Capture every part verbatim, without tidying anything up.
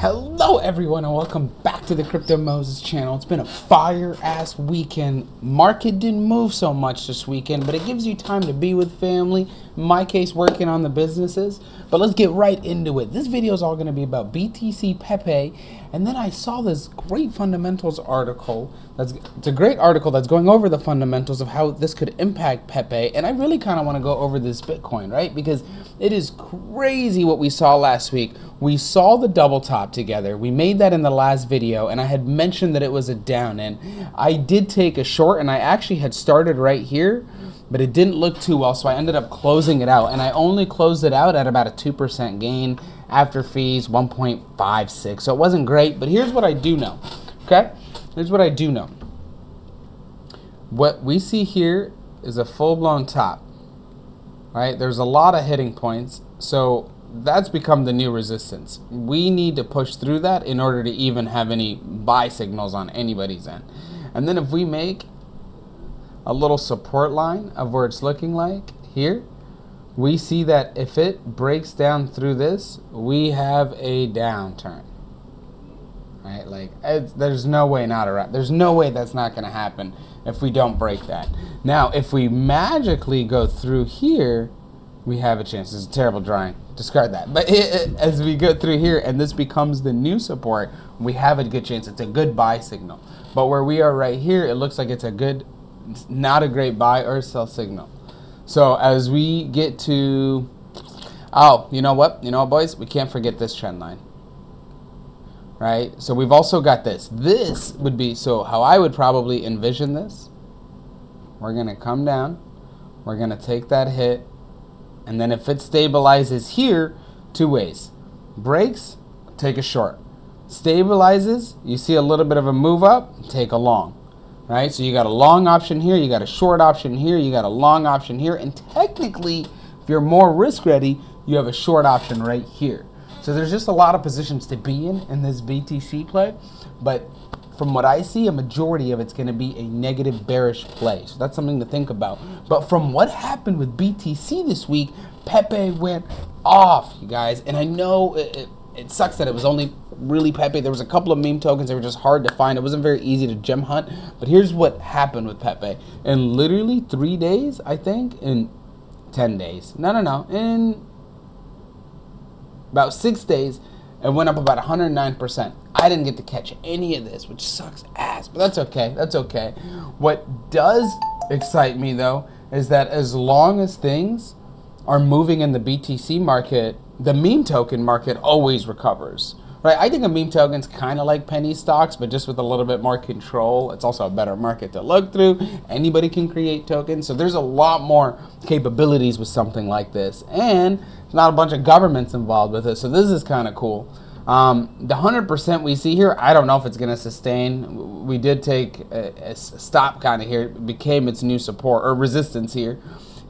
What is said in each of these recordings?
Hello everyone and welcome back to the Crypto Moses channel. It's been a fire ass weekend. Market didn't move so much this weekend, but it gives you time to be with family. In my case, working on the businesses. But let's get right into it. This video is all going to be about B T C Pepe. And then I saw this great fundamentals article. That's, it's a great article that's going over the fundamentals of how this could impact Pepe. And I really kind of want to go over this Bitcoin, right? Because it is crazy what we saw last week. We saw the double top together. We made that in the last video, and I had mentioned that it was a down end. I did take a short, and I actually had started right here, but it didn't look too well, so I ended up closing it out, and I only closed it out at about a two percent gain after fees, one point five six, so it wasn't great, but here's what I do know, okay? Here's what I do know. What we see here is a full-blown top, right? There's a lot of hitting points, so that's become the new resistance. We need to push through that in order to even have any buy signals on anybody's end. And then if we make a little support line of where it's looking like here, we see that if it breaks down through this, we have a downturn, right? Like it's, there's no way not around. There's no way that's not going to happen if we don't break that. Now, if we magically go through here, we have a chance. It's a terrible drawing. Discard that. But it, it, as we go through here and this becomes the new support, we have a good chance. It's a good buy signal. But where we are right here, it looks like it's a good, it's not a great buy or sell signal. So as we get to, oh, you know what? You know what, boys? We can't forget this trend line, right? So we've also got this. This would be, so how I would probably envision this, we're going to come down. We're going to take that hit. And then if it stabilizes here, two ways. Breaks, take a short. Stabilizes, you see a little bit of a move up, take a long, right? So you got a long option here, you got a short option here, you got a long option here, and technically, if you're more risk ready, you have a short option right here. So there's just a lot of positions to be in in this B T C play, but from what I see, a majority of it's going to be a negative bearish play. So that's something to think about. But from what happened with B T C this week, Pepe went off, you guys. And I know it, it, it sucks that it was only really Pepe. There was a couple of meme tokens that were just hard to find. It wasn't very easy to gem hunt. But here's what happened with Pepe. In literally three days, I think, in ten days. No, no, no. In about six days. It went up about one hundred nine percent. I didn't get to catch any of this, which sucks ass, but that's okay, that's okay. What does excite me though, is that as long as things are moving in the B T C market, the meme token market always recovers, right? I think a meme token's kind of like penny stocks, but just with a little bit more control. It's also a better market to look through. Anybody can create tokens, so there's a lot more capabilities with something like this. And not a bunch of governments involved with it, so this is kind of cool. Um, the one hundred percent we see here, I don't know if it's going to sustain. We did take a, a stop kind of here. It became its new support or resistance here.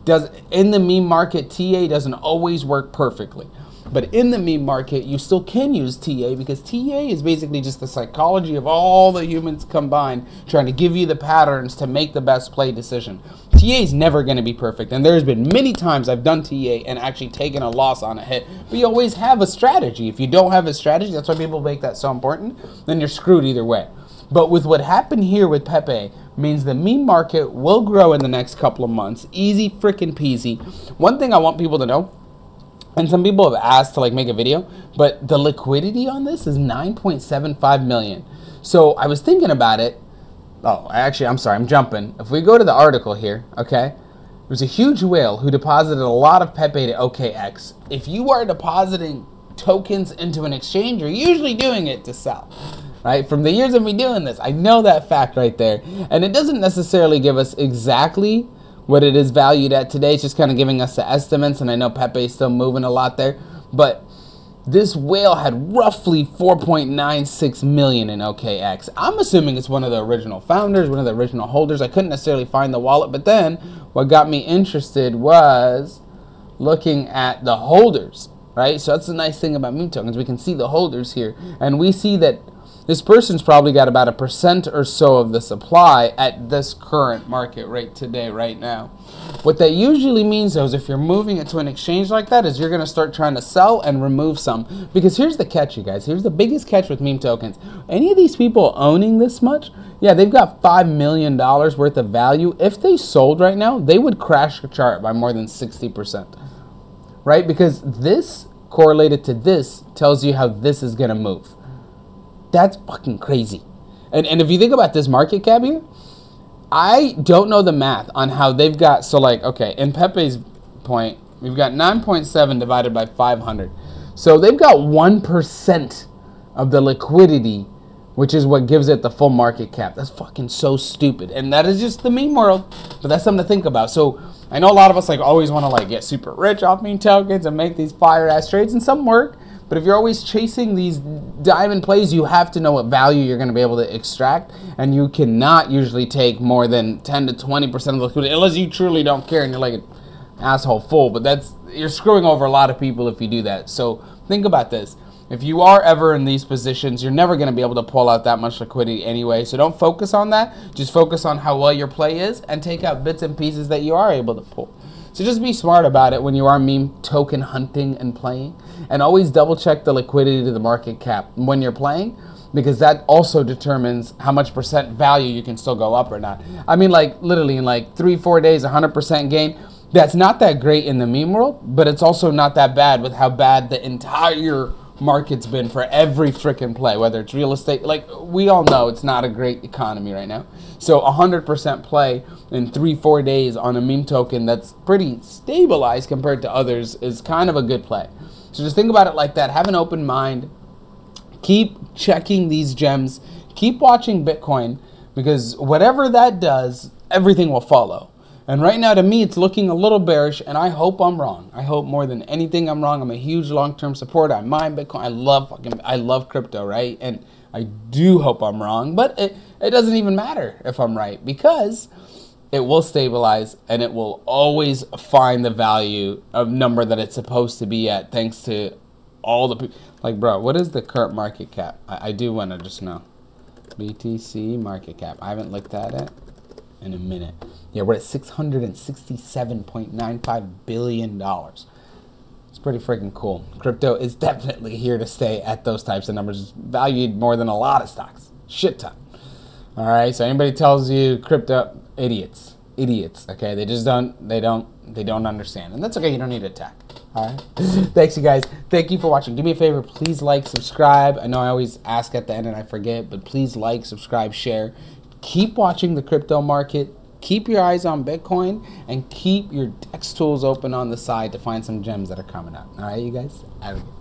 Does in the meme market, T A doesn't always work perfectly. But in the meme market, you still can use T A because T A is basically just the psychology of all the humans combined trying to give you the patterns to make the best play decision. T A is never going to be perfect, and there's been many times I've done T A and actually taken a loss on a hit, but you always have a strategy. If you don't have a strategy, that's why people make that so important, then you're screwed either way. But with what happened here with Pepe means the meme market will grow in the next couple of months. Easy freaking peasy. One thing I want people to know, and some people have asked to like make a video, but the liquidity on this is nine point seven five million. So I was thinking about it. Oh, actually, I'm sorry, I'm jumping. If we go to the article here, okay, there's a huge whale who deposited a lot of Pepe to O K X. If you are depositing tokens into an exchange, you're usually doing it to sell, right? From the years of me doing this, I know that fact right there. And it doesn't necessarily give us exactly what it is valued at today. It's just kind of giving us the estimates, and I know Pepe's still moving a lot there, but this whale had roughly four point nine six million in O K X. I'm assuming it's one of the original founders, one of the original holders. I couldn't necessarily find the wallet, but then what got me interested was looking at the holders, right? So that's the nice thing about meme tokens. We can see the holders here, and we see that this person's probably got about a percent or so of the supply at this current market rate today, right now. What that usually means, though, is if you're moving it to an exchange like that, is you're going to start trying to sell and remove some. Because here's the catch, you guys. Here's the biggest catch with meme tokens. Any of these people owning this much, yeah, they've got five million dollars worth of value. If they sold right now, they would crash the chart by more than sixty percent, right? Because this correlated to this tells you how this is going to move. That's fucking crazy. And, and if you think about this market cap here, I don't know the math on how they've got, so like, okay, in Pepe's point, we've got nine point seven divided by five hundred. So they've got one percent of the liquidity, which is what gives it the full market cap. That's fucking so stupid. And that is just the meme world, but that's something to think about. So I know a lot of us like always want to like get super rich off meme tokens and make these fire ass trades, and some work. But if you're always chasing these diamond plays, you have to know what value you're going to be able to extract. And you cannot usually take more than ten to twenty percent of the liquidity, unless you truly don't care and you're like an asshole fool. But that's, you're screwing over a lot of people if you do that. So think about this. If you are ever in these positions, you're never going to be able to pull out that much liquidity anyway. So don't focus on that. Just focus on how well your play is and take out bits and pieces that you are able to pull. So just be smart about it when you are meme token hunting and playing. And always double check the liquidity to the market cap when you're playing, because that also determines how much percent value you can still go up or not. I mean, like literally in like three, four days, one hundred percent gain. That's not that great in the meme world, but it's also not that bad with how bad the entire market's been for every freaking play, whether it's real estate. Like we all know it's not a great economy right now. So one hundred percent play in three, four days on a meme token that's pretty stabilized compared to others is kind of a good play. So just think about it like that. Have an open mind. Keep checking these gems. Keep watching Bitcoin, because whatever that does, everything will follow. And right now, to me, it's looking a little bearish, and I hope I'm wrong. I hope more than anything I'm wrong. I'm a huge long-term supporter. I mine Bitcoin. I love fucking, I love crypto, right? And I do hope I'm wrong, but it, it doesn't even matter if I'm right, because it will stabilize and it will always find the value of number that it's supposed to be at, thanks to all the people. Like, bro, what is the current market cap? I, I do want to just know. B T C market cap. I haven't looked at it in a minute. Yeah, we're at six hundred sixty-seven point nine five billion dollars. It's pretty freaking cool. Crypto is definitely here to stay at those types of numbers. It's valued more than a lot of stocks. Shit ton. All right, so anybody tells you crypto, idiots. Idiots, okay? They just don't, they don't, they don't understand. And that's okay, you don't need to attack. All right? Thanks, you guys. Thank you for watching. Do me a favor, please like, subscribe. I know I always ask at the end and I forget, but please like, subscribe, share. Keep watching the crypto market. Keep your eyes on Bitcoin, and keep your DEX tools open on the side to find some gems that are coming up. All right, you guys? I